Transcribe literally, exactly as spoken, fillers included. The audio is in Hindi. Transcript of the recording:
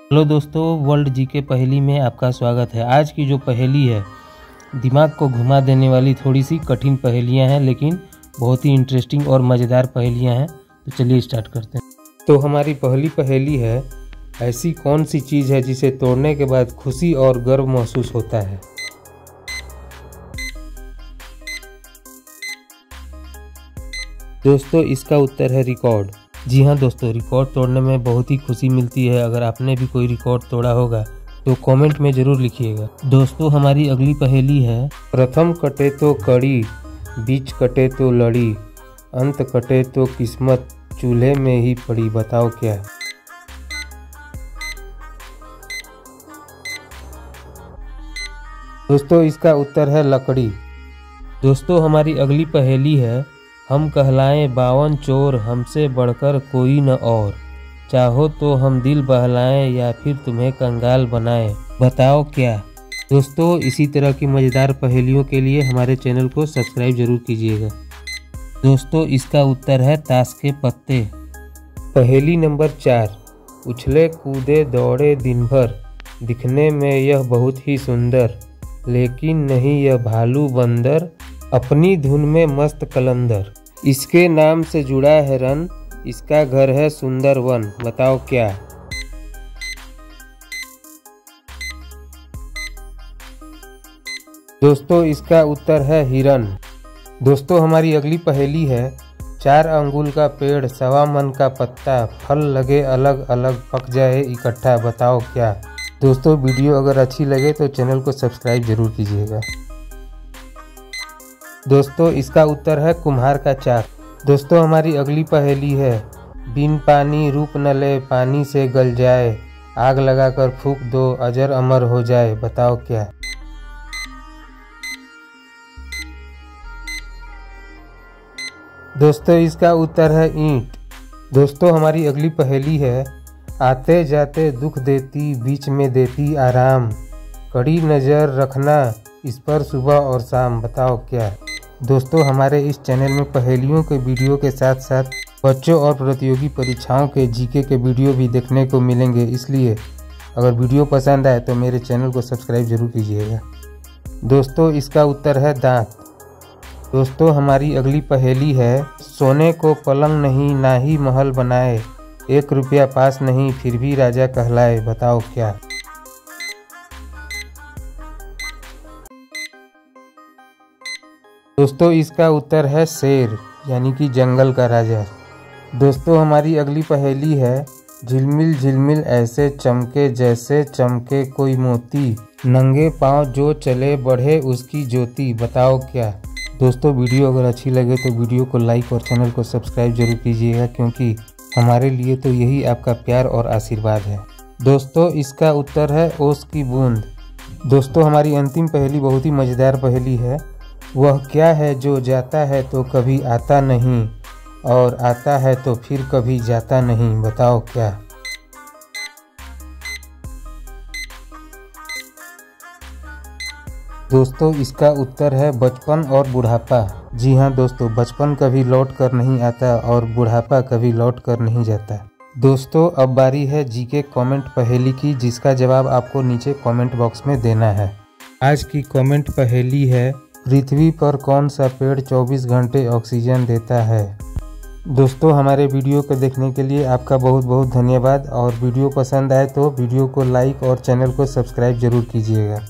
हेलो दोस्तों, वर्ल्ड जी के पहेली में आपका स्वागत है। आज की जो पहेली है दिमाग को घुमा देने वाली, थोड़ी सी कठिन पहेलियां हैं लेकिन बहुत ही इंटरेस्टिंग और मज़ेदार पहेलियां हैं। तो चलिए स्टार्ट करते हैं। तो हमारी पहली पहेली है, ऐसी कौन सी चीज़ है जिसे तोड़ने के बाद खुशी और गर्व महसूस होता है। दोस्तों इसका उत्तर है रिकॉर्ड। जी हाँ दोस्तों, रिकॉर्ड तोड़ने में बहुत ही खुशी मिलती है। अगर आपने भी कोई रिकॉर्ड तोड़ा होगा तो कमेंट में जरूर लिखिएगा। दोस्तों हमारी अगली पहेली है, प्रथम कटे तो कड़ी, बीच कटे तो लड़ी, अंत कटे तो किस्मत चूल्हे में ही पड़ी, बताओ क्या है। दोस्तों इसका उत्तर है लकड़ी। दोस्तों हमारी अगली पहेली है, हम कहलाएं बावन चोर, हमसे बढ़कर कोई न और, चाहो तो हम दिल बहलाएं या फिर तुम्हें कंगाल बनाएं, बताओ क्या। दोस्तों इसी तरह की मज़ेदार पहेलियों के लिए हमारे चैनल को सब्सक्राइब जरूर कीजिएगा। दोस्तों इसका उत्तर है ताश के पत्ते। पहेली नंबर चार, उछले कूदे दौड़े दिन भर, दिखने में यह बहुत ही सुंदर, लेकिन नहीं यह भालू बंदर, अपनी धुन में मस्त कलंदर, इसके नाम से जुड़ा है रन, इसका घर है सुंदर वन, बताओ क्या। दोस्तों इसका उत्तर है हिरन। दोस्तों हमारी अगली पहेली है, चार अंगुल का पेड़, सवा मन का पत्ता, फल लगे अलग अलग, पक जाए इकट्ठा, बताओ क्या। दोस्तों वीडियो अगर अच्छी लगे तो चैनल को सब्सक्राइब जरूर कीजिएगा। दोस्तों इसका उत्तर है कुम्हार का चाक। दोस्तों हमारी अगली पहेली है, बिन पानी रूप न ले, पानी से गल जाए, आग लगाकर फूंक दो, अजर अमर हो जाए, बताओ क्या। दोस्तों इसका उत्तर है ईंट। दोस्तों हमारी अगली पहेली है, आते जाते दुख देती, बीच में देती आराम, कड़ी नज़र रखना इस पर सुबह और शाम, बताओ क्या। दोस्तों हमारे इस चैनल में पहेलियों के वीडियो के साथ साथ बच्चों और प्रतियोगी परीक्षाओं के जीके के वीडियो भी देखने को मिलेंगे, इसलिए अगर वीडियो पसंद आए तो मेरे चैनल को सब्सक्राइब जरूर कीजिएगा। दोस्तों इसका उत्तर है दांत। दोस्तों हमारी अगली पहेली है, सोने को पलंग नहीं, ना ही महल बनाए, एक रुपया पास नहीं, फिर भी राजा कहलाए, बताओ क्या। दोस्तों इसका उत्तर है शेर, यानी कि जंगल का राजा। दोस्तों हमारी अगली पहेली है, झिलमिल झिलमिल ऐसे चमके, जैसे चमके कोई मोती, नंगे पांव जो चले, बढ़े उसकी ज्योति, बताओ क्या। दोस्तों वीडियो अगर अच्छी लगे तो वीडियो को लाइक और चैनल को सब्सक्राइब जरूर कीजिएगा, क्योंकि हमारे लिए तो यही आपका प्यार और आशीर्वाद है। दोस्तों इसका उत्तर है ओस की बूंद। दोस्तों हमारी अंतिम पहेली बहुत ही मज़ेदार पहेली है, वह क्या है जो जाता है तो कभी आता नहीं, और आता है तो फिर कभी जाता नहीं, बताओ क्या। दोस्तों इसका उत्तर है बचपन और बुढ़ापा। जी हाँ दोस्तों, बचपन कभी लौट कर नहीं आता और बुढ़ापा कभी लौट कर नहीं जाता। दोस्तों अब बारी है जीके कमेंट पहेली की, जिसका जवाब आपको नीचे कमेंट बॉक्स में देना है। आज की कमेंट पहेली है, पृथ्वी पर कौन सा पेड़ चौबीस घंटे ऑक्सीजन देता है। दोस्तों हमारे वीडियो को देखने के लिए आपका बहुत बहुत धन्यवाद, और वीडियो पसंद आए तो वीडियो को लाइक और चैनल को सब्सक्राइब जरूर कीजिएगा।